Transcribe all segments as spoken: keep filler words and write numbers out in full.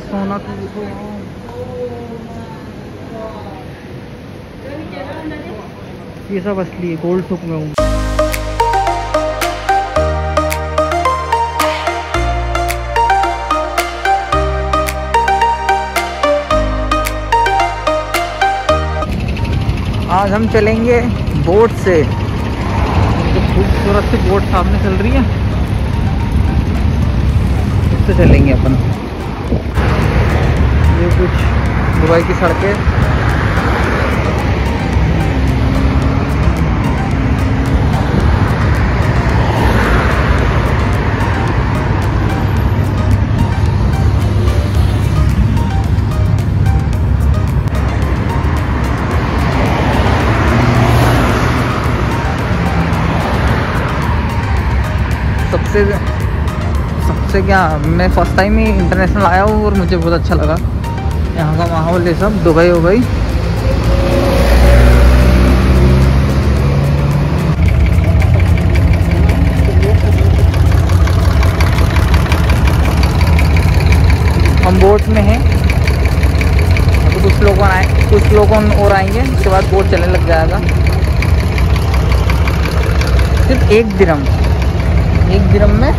सोना तो देखो ये सब असली है, गोल्ड सुक में हूँ। आज हम चलेंगे बोट से, खूबसूरत सी बोट सामने चल रही है, उससे चलेंगे अपन। ये कुछ दुबई की सड़कें, सबसे सबसे क्या मैं फर्स्ट टाइम ही इंटरनेशनल आया हूँ और मुझे बहुत अच्छा लगा यहाँ का माहौल। ये सब दुबई हो गई। हम बोट में हैं, तो कुछ लोग आए कुछ लोग और आएंगे, उसके बाद बोट चलने लग जाएगा। सिर्फ एक दिरहम एक दिरहम में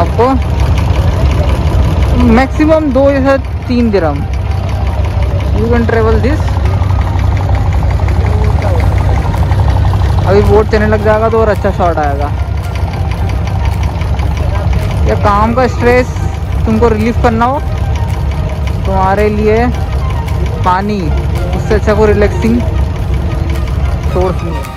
आपको मैक्सिमम दो या तीन दिरहम यू कैन ट्रेवल दिस। अभी बोट चलने लग जाएगा तो और अच्छा शॉट आएगा। या काम का स्ट्रेस तुमको रिलीफ करना हो तुम्हारे लिए पानी, उससे अच्छा कोई रिलैक्सिंग सोर्स नहीं है।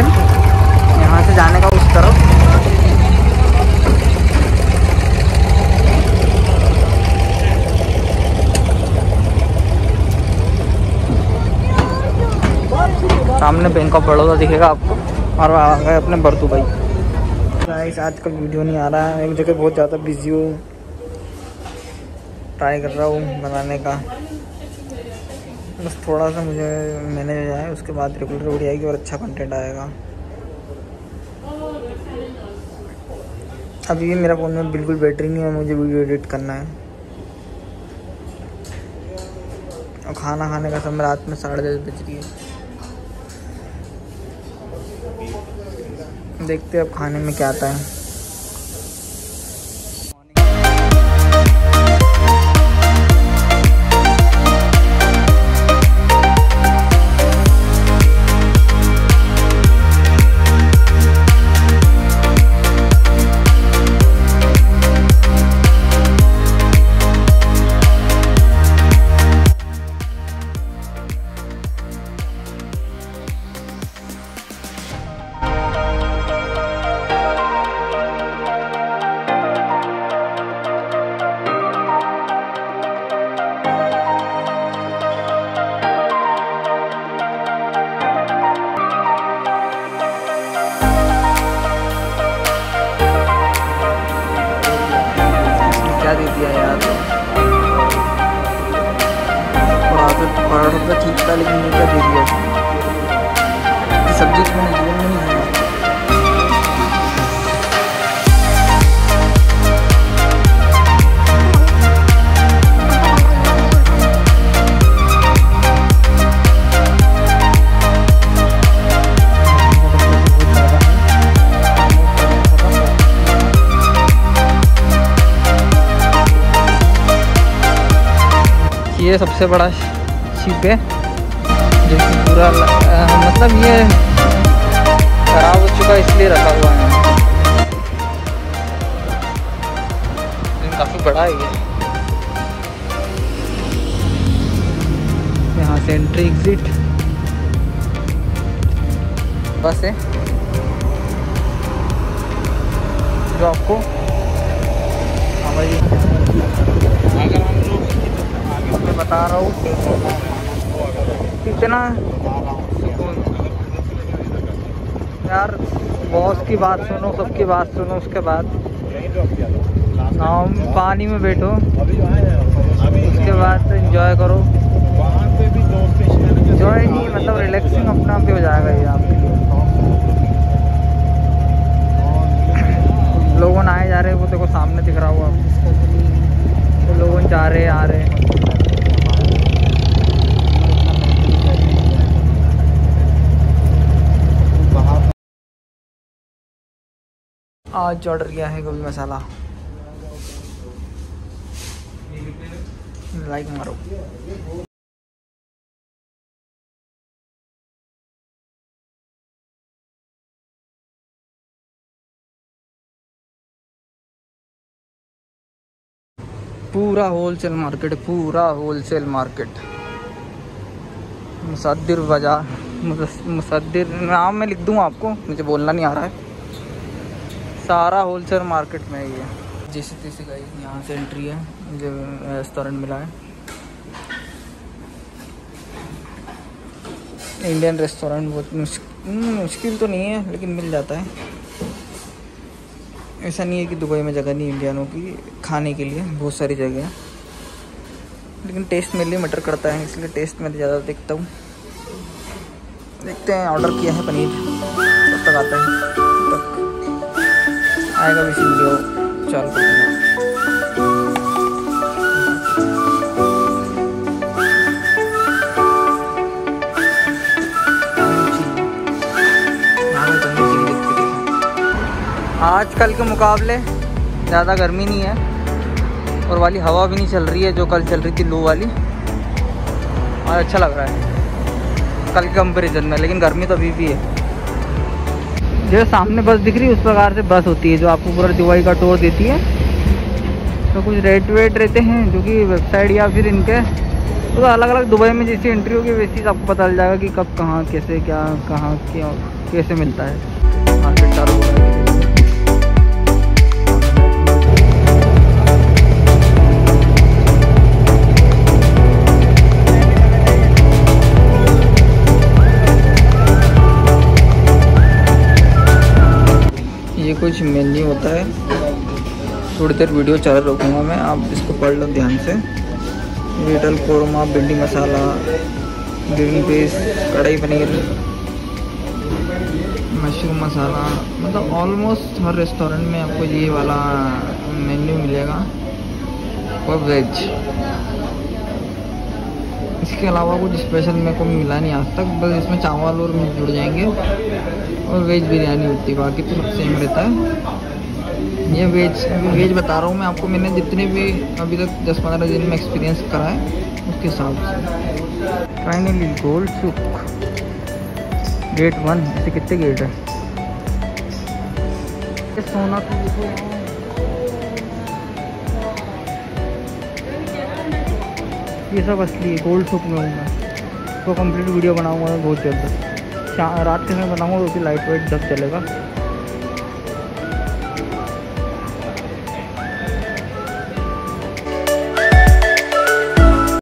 यहाँ से जाने का उस तरफ सामने बैंक ऑफ बड़ौदा दिखेगा आपको और आ गए अपने बरतू भाई। गाइस आजकल वीडियो नहीं आ रहा है, एक जगह बहुत ज़्यादा बिजी हूँ, ट्राई कर रहा हूँ बनाने का। बस थोड़ा सा मुझे मैंने जाए, उसके बाद रेगुलर हो जाएगी और अच्छा कंटेंट आएगा। अभी मेरा फ़ोन में बिल्कुल बैटरी नहीं है, मुझे वीडियो एडिट करना है। और खाना खाने का समय रात में साढ़े दस बज रही है, देखते हैं अब खाने में क्या आता है। क्या दे दिया यार। पढ़ा तो पढ़ा तो ठीक था, लेकिन ये क्या दे दिया। सब्जेक्ट मैंने जीवन में नहीं है। ये सबसे बड़ा शिप है जो कि पूरा मतलब ये खराब हो चुका इसलिए रखा हुआ है। काफ़ी बड़ा है ये। यहाँ से एंट्री एग्जिट बस है जो आपको बता रहा हूँ। इतना यार बॉस की बात सुनो, सबकी बात सुनो, उसके बाद नाव पानी में बैठो, उसके बाद एंजॉय करो। एंजॉय नहीं मतलब रिलैक्सिंग अपने आप ही हो जाएगा ये आपके लिए। लोगों आए जा रहे हैं, वो देखो सामने दिख रहा हुआ तो लोगों जा रहे आ रहे हैं। आज ऑर्डर किया है गोभी मसाला। लाइक मारो। पूरा होलसेल मार्केट, पूरा होलसेल मार्केट मुसद्दिर बाजार। मुसद्दिर नाम मैं लिख दूँ आपको, मुझे बोलना नहीं आ रहा है। सारा होलसेल मार्केट में ये जैसे तैसे गई। यहाँ से एंट्री है, मुझे रेस्टोरेंट मिला है। इंडियन रेस्टोरेंट बहुत मुश्किल मुश्किल तो नहीं है, लेकिन मिल जाता है। ऐसा नहीं है कि दुबई में जगह नहीं इंडियनों की खाने के लिए, बहुत सारी जगह है, लेकिन टेस्ट मेरे लिए मैटर करता है, इसलिए टेस्ट में ज़्यादा देखता हूँ। देखते हैं, ऑर्डर किया है पनीर, तब तक आता है, तब तक आएगा भी वीडियो चालू कर देना। आजकल के मुकाबले ज़्यादा गर्मी नहीं है और वाली हवा भी नहीं चल रही है जो कल चल रही थी, लू वाली। और अच्छा लग रहा है कल के कंपेरिजन में, लेकिन गर्मी तो अभी भी है। जो सामने बस दिख रही है उस प्रकार से बस होती है जो आपको पूरा दुबई का टूर देती है। तो कुछ रेट वेट रहते हैं जो कि वेबसाइट या फिर इनके तो अलग अलग दुबई में जैसी एंट्री होगी वैसी आपको पता चल जाएगा कि कब कहाँ कैसे क्या कहाँ क्या कैसे मिलता है। मार्केट चालू हो रहा है। कुछ मेन्यू होता है, थोड़ी देर वीडियो चालू रखूँगा मैं, आप इसको पढ़ लो ध्यान से। वेटल कोरमा, भिंडी मसाला, ग्रीन पीस, कढ़ाई पनीर, मशरूम मसाला, मतलब ऑलमोस्ट हर रेस्टोरेंट में आपको ये वाला मेन्यू मिलेगा। और वेज इसके अलावा कुछ स्पेशल मेरे को मिला नहीं आज तक, बस इसमें चावल और मिर्च जुड़ जाएंगे और वेज बिरयानी होती है, बाकी तो सब सेम रहता है। ये वेज वेज बता रहा हूँ मैं आपको, मैंने जितने भी अभी तक दस पंद्रह दिन में एक्सपीरियंस करा है उसके हिसाब से। फाइनली गोल्ड चौक गेट वन। ऐसे कितने गेट है? सोना तो ये सब असली गोल्ड चौक में होगा। तो कंप्लीट वीडियो बनाऊंगा मैं बहुत जल्द, रात के समय बनाऊंगा क्योंकि लाइट वाइट जब चलेगा।